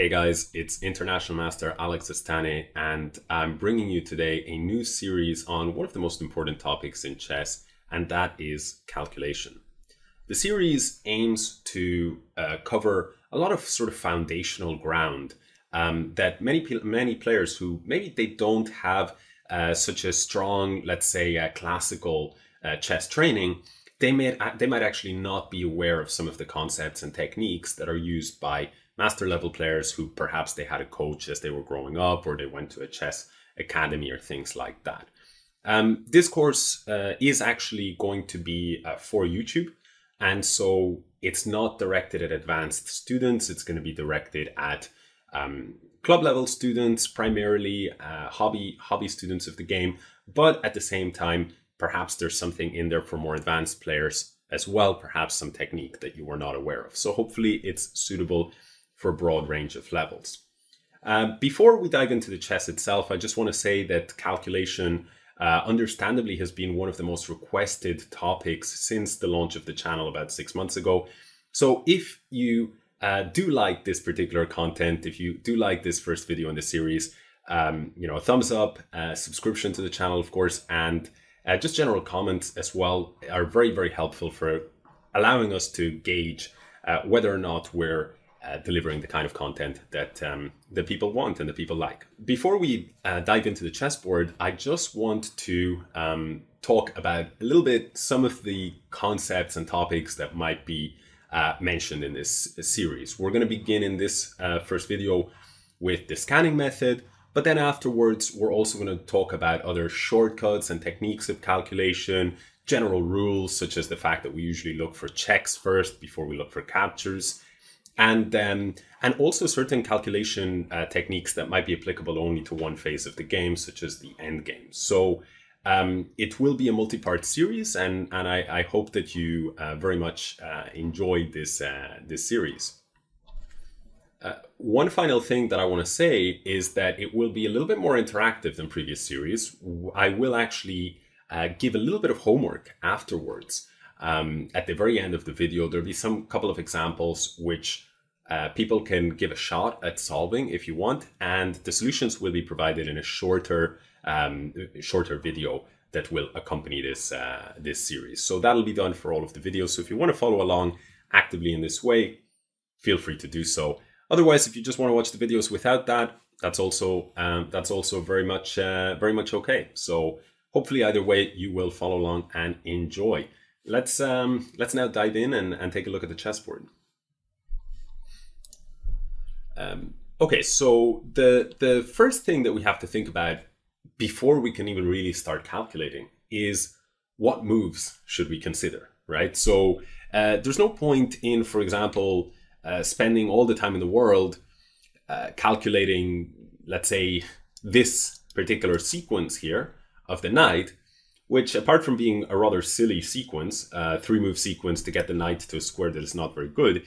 Hey guys, it's International Master Alex Astaneh, and I'm bringing you today a new series on one of the most important topics in chess, and that is calculation. The series aims to cover a lot of sort of foundational ground that many players who maybe they don't have such a strong, let's say, classical chess training, they might actually not be aware of some of the concepts and techniques that are used by master level players who perhaps they had a coach as they were growing up, or they went to a chess academy or things like that. This course is actually going to be for YouTube, and so it's not directed at advanced students. It's going to be directed at club level students, primarily hobby students of the game, but at the same time, perhaps there's something in there for more advanced players as well, perhaps some technique that you were not aware of. So hopefully it's suitable for a broad range of levels. Before we dive into the chess itself, I just want to say that calculation understandably has been one of the most requested topics since the launch of the channel about 6 months ago. So if you do like this particular content, if you do like this first video in the series, you know, a thumbs up, subscription to the channel, of course, and just general comments as well are very, very helpful for allowing us to gauge whether or not we're delivering the kind of content that the people want and the people like. Before we dive into the chessboard, I just want to talk about a little bit some of the concepts and topics that might be mentioned in this series. We're going to begin in this first video with the scanning method, but then afterwards we're also going to talk about other shortcuts and techniques of calculation, general rules such as the fact that we usually look for checks first before we look for captures, and also certain calculation techniques that might be applicable only to one phase of the game, such as the end game. So it will be a multi-part series, and I hope that you very much enjoyed this, this series. One final thing that I want to say is that it will be a little bit more interactive than previous series. I will actually give a little bit of homework afterwards. At the very end of the video, there'll be some couple of examples which people can give a shot at solving if you want, and the solutions will be provided in a shorter video that will accompany this, this series. So that'll be done for all of the videos. So if you want to follow along actively in this way, feel free to do so. Otherwise, if you just want to watch the videos without that, that's also very much okay. So hopefully either way, you will follow along and enjoy. Let's now dive in and take a look at the chessboard. Okay, so the first thing that we have to think about before we can even really start calculating is what moves should we consider, right? So there's no point in, for example, spending all the time in the world calculating, let's say, this particular sequence here of the knight, which, apart from being a rather silly sequence, three-move sequence to get the knight to a square that is not very good,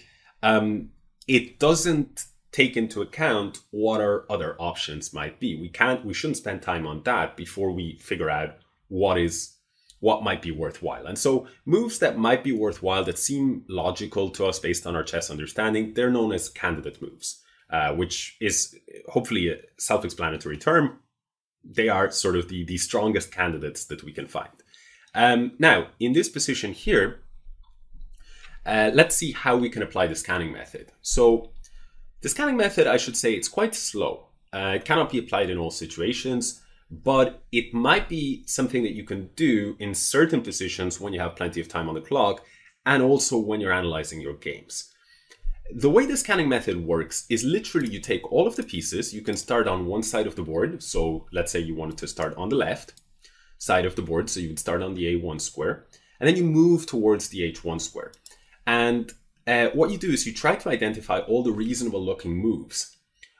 it doesn't take into account what our other options might be. We shouldn't spend time on that before we figure out what might be worthwhile. And so moves that might be worthwhile, that seem logical to us based on our chess understanding, they're known as candidate moves, which is hopefully a self-explanatory term. They are sort of the strongest candidates that we can find. Now, in this position here, let's see how we can apply the scanning method. So the scanning method, I should say, it's quite slow. It cannot be applied in all situations, but it might be something that you can do in certain positions when you have plenty of time on the clock, and also when you're analyzing your games. The way the scanning method works is literally you take all of the pieces. You can start on one side of the board. So let's say you wanted to start on the left side of the board. So you would start on the A1 square, and then you move towards the H1 square. And what you do is you try to identify all the reasonable looking moves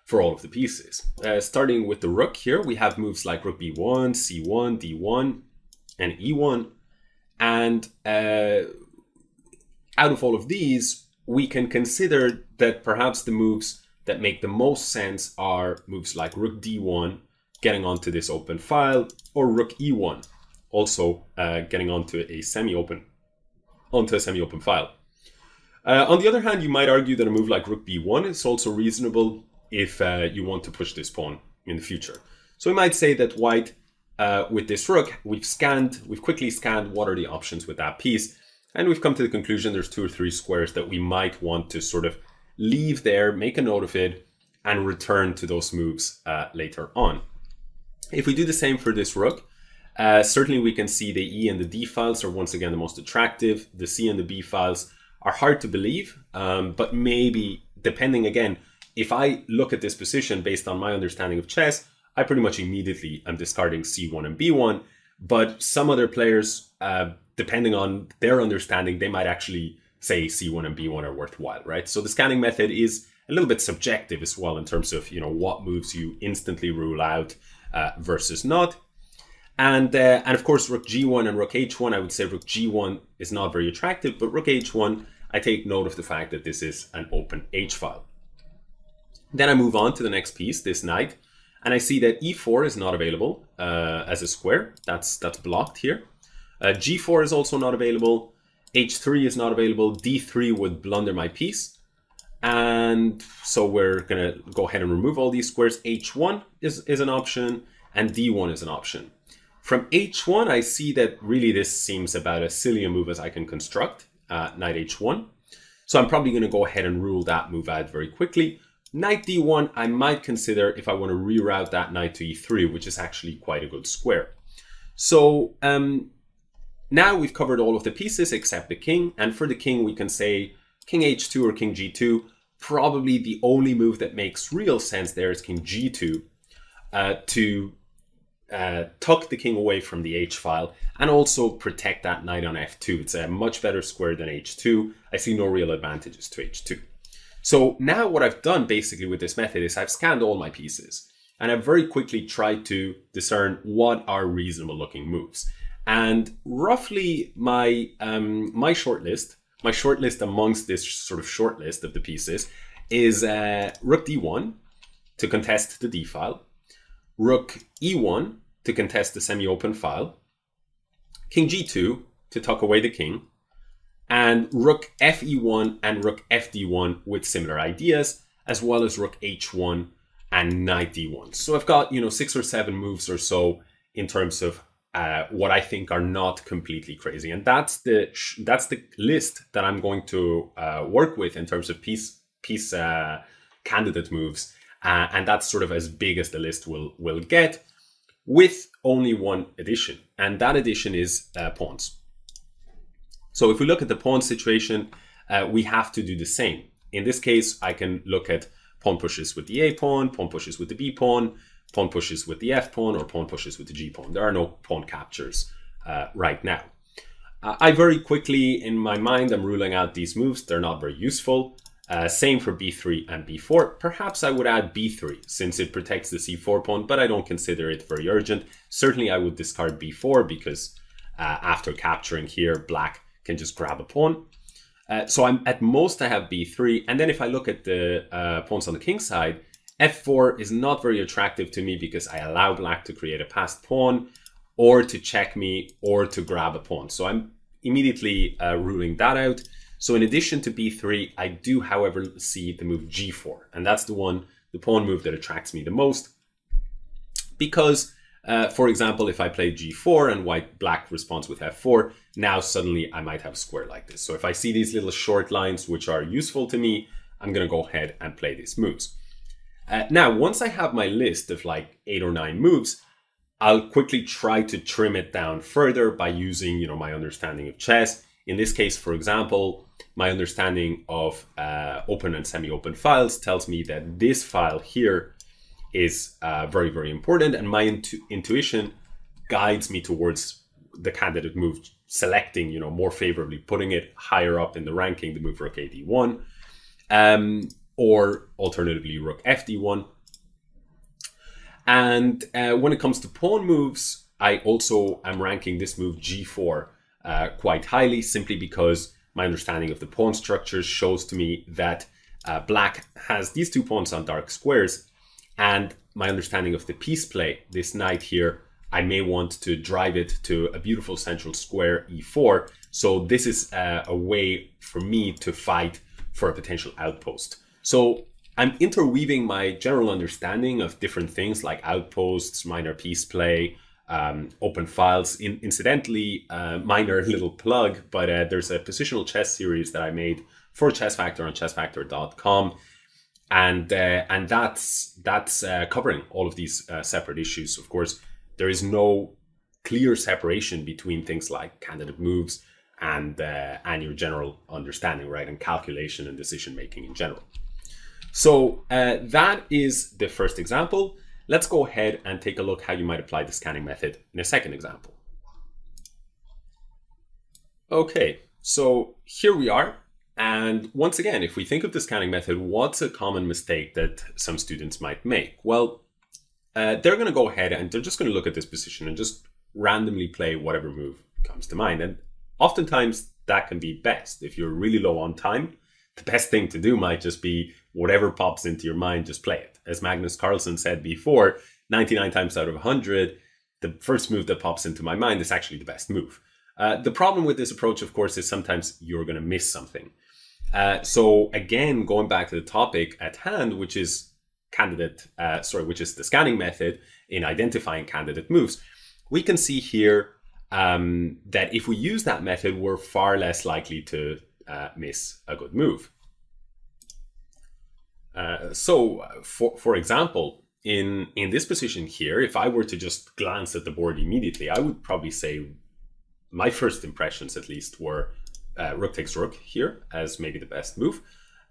for all of the pieces. Starting with the rook here, we have moves like rook B1, C1, D1, and E1. And out of all of these, we can consider that perhaps the moves that make the most sense are moves like rook d1, getting onto this open file, or rook e1, also getting onto a semi-open file. On the other hand, you might argue that a move like rook b1 is also reasonable if you want to push this pawn in the future. So we might say that white, with this rook, we've quickly scanned what are the options with that piece, and we've come to the conclusion there's 2 or 3 squares that we might want to sort of leave there, make a note of it, and return to those moves later on. If we do the same for this rook, certainly we can see the E and the D files are once again the most attractive. The C and the B files are hard to believe, but maybe, depending again, if I look at this position based on my understanding of chess, I pretty much immediately am discarding C1 and B1, but some other players, depending on their understanding, they might actually say C1 and B1 are worthwhile, right? So the scanning method is a little bit subjective as well in terms of, you know, what moves you instantly rule out versus not. And of course, rook G1 and rook H1, I would say rook G1 is not very attractive, but rook H1, I take note of the fact that this is an open H file. Then I move on to the next piece, this knight, and I see that E4 is not available as a square. That's blocked here. G4 is also not available. H3 is not available. D3 would blunder my piece. And so we're gonna go ahead and remove all these squares. H1 is an option, and D1 is an option. From H1, I see that really this seems about as silly a move as I can construct, knight H1. So I'm probably gonna go ahead and rule that move out very quickly. Knight D1, I might consider if I want to reroute that knight to E3, which is actually quite a good square. So now we've covered all of the pieces except the king. And for the king, we can say king H2 or king G2. Probably the only move that makes real sense there is king G2 to tuck the king away from the H file and also protect that knight on F2. It's a much better square than H2. I see no real advantages to H2. So now what I've done basically with this method is I've scanned all my pieces and I've very quickly tried to discern what are reasonable looking moves. And roughly my shortlist amongst this sort of shortlist of the pieces is rook D1 to contest the D file, rook E1 to contest the semi-open file, king G2 to tuck away the king, and rook fe1 and rook fd1 with similar ideas, as well as rook h1 and knight d1. So I've got, you know, 6 or 7 moves or so in terms of what I think are not completely crazy. And that's the list that I'm going to work with in terms of piece candidate moves. And that's sort of as big as the list will get, with only one addition. And that addition is pawns. So if we look at the pawn situation, we have to do the same. In this case, I can look at pawn pushes with the A pawn pushes with the B pawn pushes with the F pawn, or pawn pushes with the G pawn. There are no pawn captures right now. I very quickly, in my mind, I'm ruling out these moves. They're not very useful. Same for B3 and B4. Perhaps I would add B3 since it protects the C4 pawn, but I don't consider it very urgent. Certainly I would discard B4 because after capturing here, black can just grab a pawn. So I'm at most I have b3, and then if I look at the pawns on the king side, f4 is not very attractive to me because I allow black to create a passed pawn or to check me or to grab a pawn. So I'm immediately ruling that out. So in addition to b3, I do however see the move g4, and that's the pawn move that attracts me the most, because for example, if I play g4 and black responds with f4, now suddenly I might have a square like this. So if I see these little short lines, which are useful to me, I'm going to go ahead and play these moves. Now, once I have my list of like 8 or 9 moves, I'll quickly try to trim it down further by using, you know, my understanding of chess. In this case, for example, my understanding of open and semi-open files tells me that this file here is very, very important, and my intuition guides me towards the candidate move, selecting, you know, more favorably, putting it higher up in the ranking, the move rook AD1, or alternatively rook FD1. And when it comes to pawn moves, I also am ranking this move G4 quite highly, simply because my understanding of the pawn structures shows to me that black has these 2 pawns on dark squares. And my understanding of the piece play, this knight here, I may want to drive it to a beautiful central square, E4. So this is a way for me to fight for a potential outpost. So I'm interweaving my general understanding of different things like outposts, minor piece play, open files. Incidentally, minor little plug, but there's a positional chess series that I made for Chess Factor on chessfactor.com. And that's covering all of these separate issues. Of course, there is no clear separation between things like candidate moves and your general understanding, right? And calculation and decision-making in general. So that is the first example. Let's go ahead and take a look how you might apply the scanning method in a second example. Okay, so here we are. And once again, if we think of the scanning method, what's a common mistake that some students might make? Well, they're going to go ahead and they're just going to look at this position and just randomly play whatever move comes to mind. And oftentimes that can be best. If you're really low on time, the best thing to do might just be whatever pops into your mind, just play it. As Magnus Carlsen said before, 99 times out of 100, the first move that pops into my mind is actually the best move. The problem with this approach, of course, is sometimes you're going to miss something. So again, going back to the topic at hand, which is the scanning method in identifying candidate moves, we can see here that if we use that method, we're far less likely to miss a good move. So for example, in this position here, if I were to just glance at the board immediately, I would probably say my first impressions at least were rook takes rook here as maybe the best move.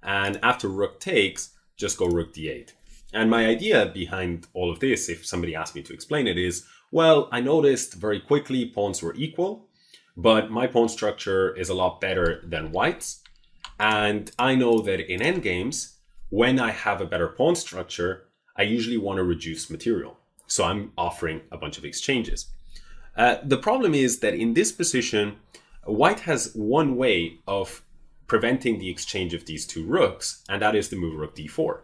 And after rook takes, just go rook d8. And my idea behind all of this, if somebody asked me to explain it, is, well, I noticed very quickly pawns were equal, but my pawn structure is a lot better than white's. And I know that in endgames, when I have a better pawn structure, I usually want to reduce material. So I'm offering a bunch of exchanges. The problem is that in this position, white has one way of preventing the exchange of these two rooks, and that is the move rook d4.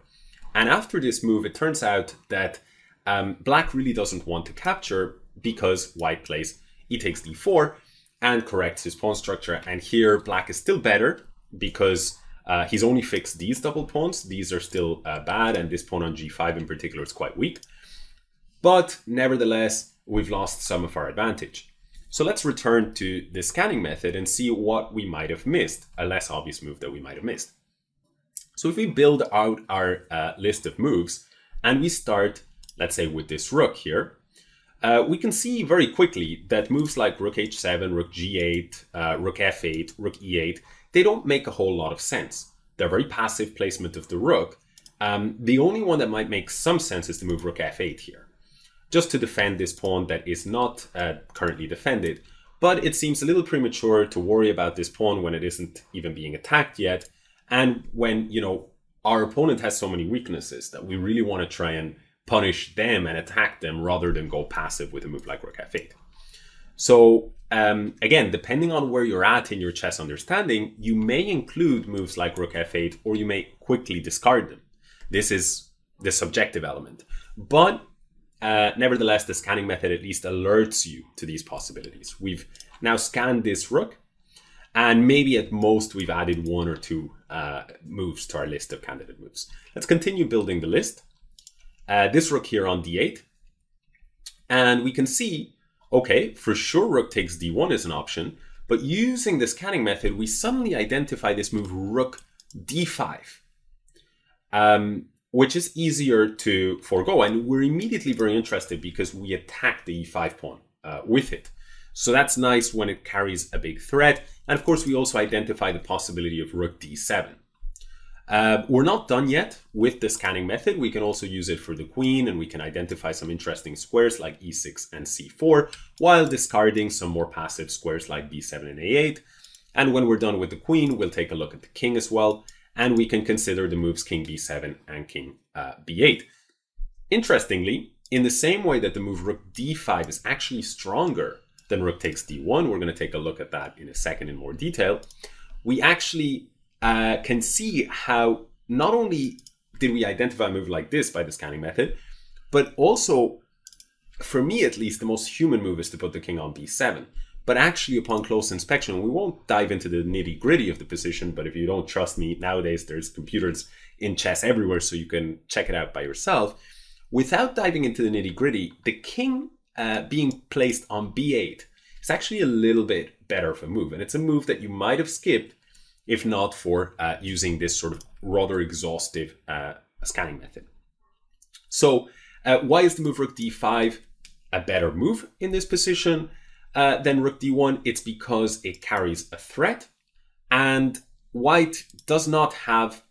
And after this move, it turns out that black really doesn't want to capture because white plays e takes d4 and corrects his pawn structure. And here black is still better because he's only fixed these double pawns. These are still bad, and this pawn on g5 in particular is quite weak. But nevertheless, we've lost some of our advantage. So let's return to the scanning method and see what we might have missed, a less obvious move that we might have missed. So if we build out our list of moves and we start, let's say, with this rook here, we can see very quickly that moves like rook h7, rook g8, rook f8, rook e8, they don't make a whole lot of sense. They're very passive placement of the rook. The only one that might make some sense is the move rook f8 here, just to defend this pawn that is not currently defended. But it seems a little premature to worry about this pawn when it isn't even being attacked yet, and when, you know, our opponent has so many weaknesses that we really want to try and punish them and attack them rather than go passive with a move like rook f8. So again, depending on where you're at in your chess understanding, you may include moves like rook f8 or you may quickly discard them. This is the subjective element. But nevertheless, the scanning method at least alerts you to these possibilities. We've now scanned this rook, and maybe at most we've added one or two moves to our list of candidate moves. Let's continue building the list. This rook here on d8, and we can see, okay, for sure rook takes d1 is an option, but using the scanning method, we suddenly identify this move rook d5. Which is easier to forego, and we're immediately very interested because we attack the e5 pawn with it. So that's nice when it carries a big threat, and of course we also identify the possibility of rook d7. We're not done yet with the scanning method. We can also use it for the queen, and we can identify some interesting squares like e6 and c4, while discarding some more passive squares like b7 and a8. And when we're done with the queen, we'll take a look at the king as well, and we can consider the moves king b7 and king b8. Interestingly, in the same way that the move rook d5 is actually stronger than rook takes d1, we're going to take a look at that in a second in more detail, we actually can see how not only did we identify a move like this by the scanning method, but also, for me at least, the most human move is to put the king on b7. But actually, upon close inspection, we won't dive into the nitty-gritty of the position, but if you don't trust me, nowadays there's computers in chess everywhere, so you can check it out by yourself. Without diving into the nitty-gritty, the king being placed on b8 is actually a little bit better of a move, and it's a move that you might have skipped if not for using this sort of rather exhaustive scanning method. So why is the move rook d5 a better move in this position than rook d1? It's because it carries a threat, and white does not have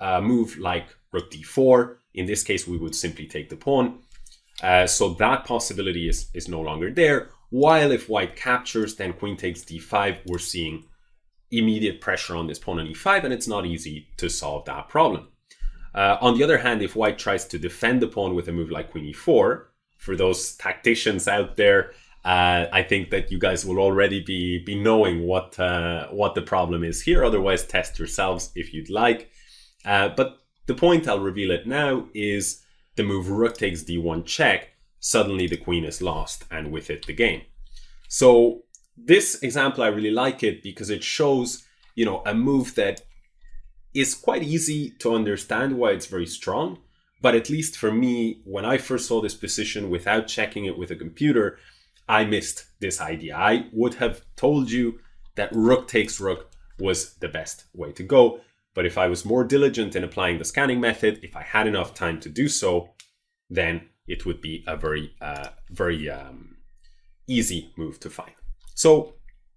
a move like rook d4. In this case, we would simply take the pawn. So that possibility is no longer there. While if white captures, then queen takes d5, we're seeing immediate pressure on this pawn on e5, and it's not easy to solve that problem. On the other hand, if white tries to defend the pawn with a move like queen e4, for those tacticians out there, I think that you guys will already be knowing what the problem is here. Otherwise, test yourselves if you'd like. But the point, I'll reveal it now, is the move rook takes d1 check. Suddenly the queen is lost, and with it the game. So this example, I really like it because it shows, you know, a move that is quite easy to understand why it's very strong. But at least for me, when I first saw this position without checking it with a computer, I missed this idea. I would have told you that rook takes rook was the best way to go. But if I was more diligent in applying the scanning method, if I had enough time to do so, then it would be a very easy move to find. So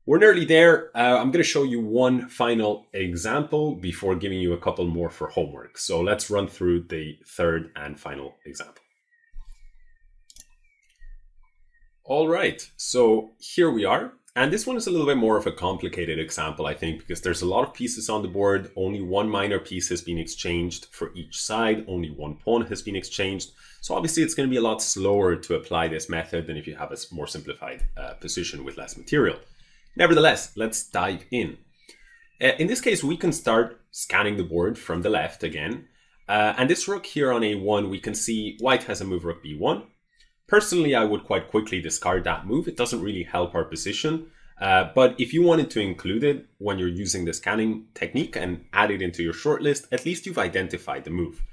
we're nearly there. I'm going to show you one final example before giving you a couple more for homework. So let's run through the third and final example. All right, so here we are. And this one is a little bit more of a complicated example, I think, because there's a lot of pieces on the board. Only one minor piece has been exchanged for each side. Only one pawn has been exchanged. So obviously it's going to be a lot slower to apply this method than if you have a more simplified position with less material. Nevertheless, let's dive in. In this case, we can start scanning the board from the left again. And this rook here on a1, we can see white has a move rook b1. Personally, I would quite quickly discard that move. It doesn't really help our position. But if you wanted to include it when you're using the scanning technique and add it into your shortlist, at least you've identified the move.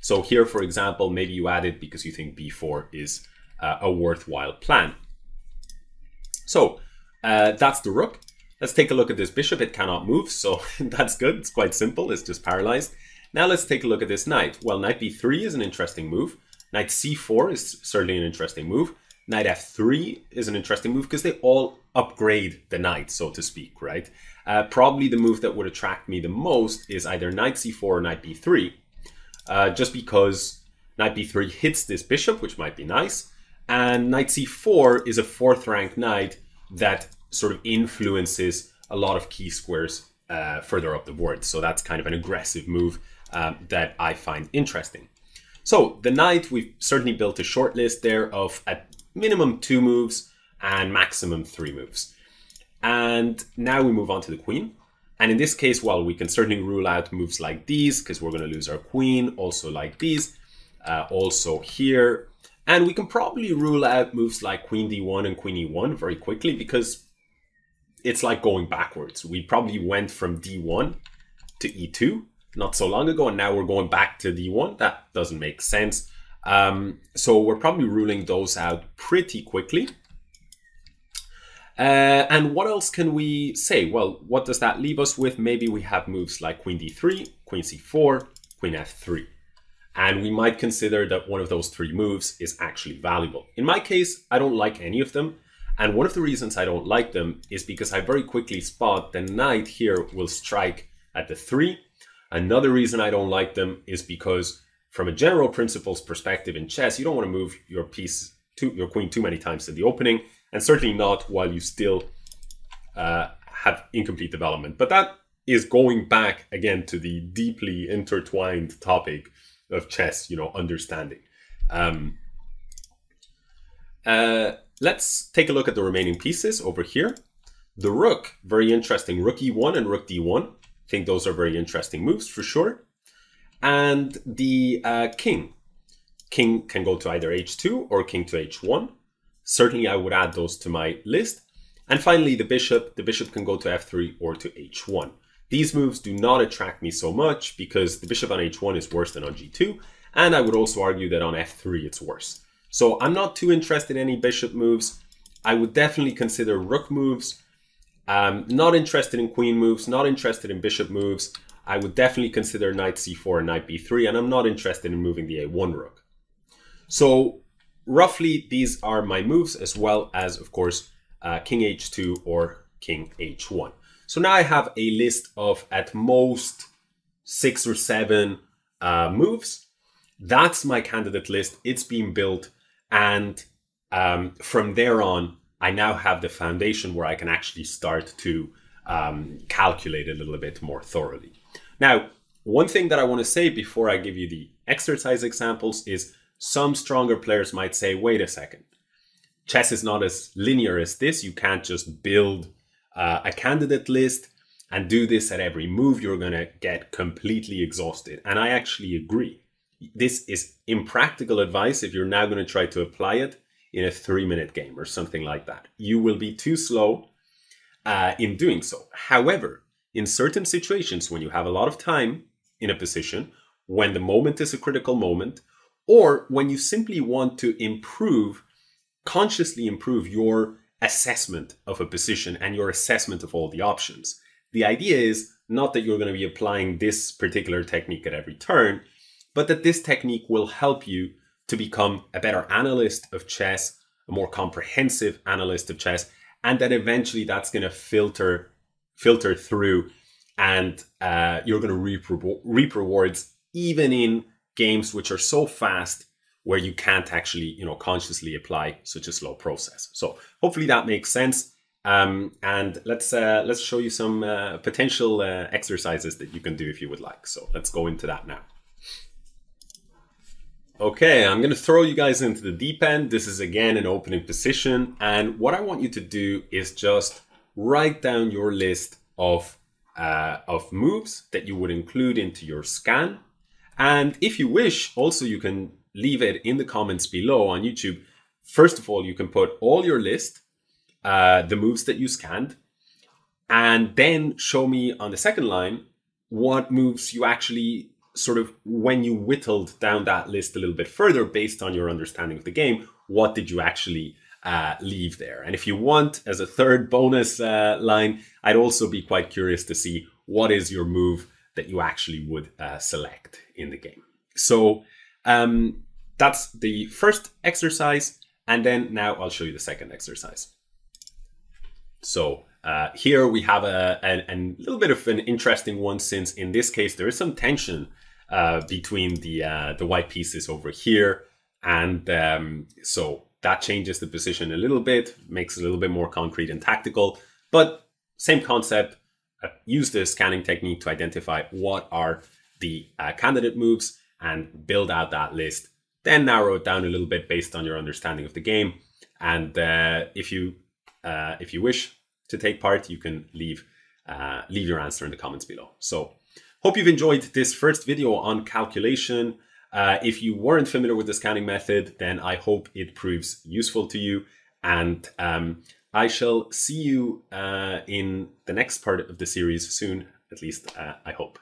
So here, for example, maybe you add it because you think b4 is a worthwhile plan. So that's the rook. Let's take a look at this bishop. It cannot move, so that's good. It's quite simple. It's just paralyzed. Now let's take a look at this knight. Well, knight b3 is an interesting move. Knight c4 is certainly an interesting move. Knight f3 is an interesting move because they all upgrade the knight, so to speak, right? Probably the move that would attract me the most is either knight c4 or knight b3, just because knight b3 hits this bishop, which might be nice, and knight c4 is a fourth-ranked knight that sort of influences a lot of key squares further up the board. So that's kind of an aggressive move that I find interesting. So the knight, we've certainly built a short list there of at minimum 2 moves and maximum 3 moves. And now we move on to the queen. And in this case, well, we can certainly rule out moves like these because we're going to lose our queen, also like these, also here. And we can probably rule out moves like queen d1 and queen e1 very quickly because it's like going backwards. We probably went from d1 to e2. Not so long ago, and now we're going back to d1. That doesn't make sense. So we're probably ruling those out pretty quickly. And what else can we say? Well, what does that leave us with? Maybe we have moves like queen d3, queen c4, queen f3. And we might consider that one of those 3 moves is actually valuable. In my case, I don't like any of them. And one of the reasons I don't like them is because I very quickly spot the knight here will strike at the 3. Another reason I don't like them is because from a general principles perspective in chess, you don't want to move your piece, your queen too many times in the opening, and certainly not while you still have incomplete development. But that is going back again to the deeply intertwined topic of chess, you know, understanding. Let's take a look at the remaining pieces over here. The rook, very interesting, rook e1 and rook d1. I think those are very interesting moves for sure. And the king. King can go to either h2 or king to h1. Certainly I would add those to my list. And finally, the bishop. The bishop can go to f3 or to h1. These moves do not attract me so much because the bishop on h1 is worse than on g2. And I would also argue that on f3 it's worse. So I'm not too interested in any bishop moves. I would definitely consider rook moves. Not interested in queen moves, not interested in bishop moves. I would definitely consider knight c4 and knight b3, and I'm not interested in moving the a1 rook. So roughly these are my moves, as well as, of course, king h2 or king h1. So now I have a list of at most 6 or 7 moves. That's my candidate list. It's been built, and from there on, I now have the foundation where I can actually start to calculate a little bit more thoroughly. Now, one thing that I want to say before I give you the exercise examples is some stronger players might say, wait a second, chess is not as linear as this. You can't just build a candidate list and do this at every move. You're going to get completely exhausted. And I actually agree. This is impractical advice if you're now going to try to apply it in a 3-minute game or something like that. You will be too slow in doing so. However, in certain situations when you have a lot of time in a position, when the moment is a critical moment, or when you simply want to improve, consciously improve your assessment of a position and your assessment of all the options. The idea is not that you're going to be applying this particular technique at every turn, but that this technique will help you to become a better analyst of chess, a more comprehensive analyst of chess, and that eventually that's going to filter through, and you're going to reap rewards even in games which are so fast where you can't actually, consciously apply such a slow process. So hopefully that makes sense. And let's show you some potential exercises that you can do if you would like. So let's go into that now. Okay, I'm going to throw you guys into the deep end. This is again an opening position. And what I want you to do is just write down your list of moves that you would include into your scan. And if you wish, also you can leave it in the comments below on YouTube. First of all, you can put all your list, the moves that you scanned, and then show me on the second line what moves you actually sort of, when you whittled down that list a little bit further based on your understanding of the game, what did you actually leave there? And if you want, as a third bonus line, I'd also be quite curious to see what is your move that you actually would select in the game. So that's the first exercise. And then now I'll show you the second exercise. So here we have a little bit of an interesting one, since in this case, there is some tension between the white pieces over here, and so that changes the position a little bit, makes it a little bit more concrete and tactical, but same concept. Use the scanning technique to identify what are the candidate moves and build out that list, then narrow it down a little bit based on your understanding of the game. And if you wish to take part, you can leave your answer in the comments below. So hope you've enjoyed this first video on calculation. If you weren't familiar with the scanning method, then I hope it proves useful to you. And I shall see you in the next part of the series soon, at least I hope.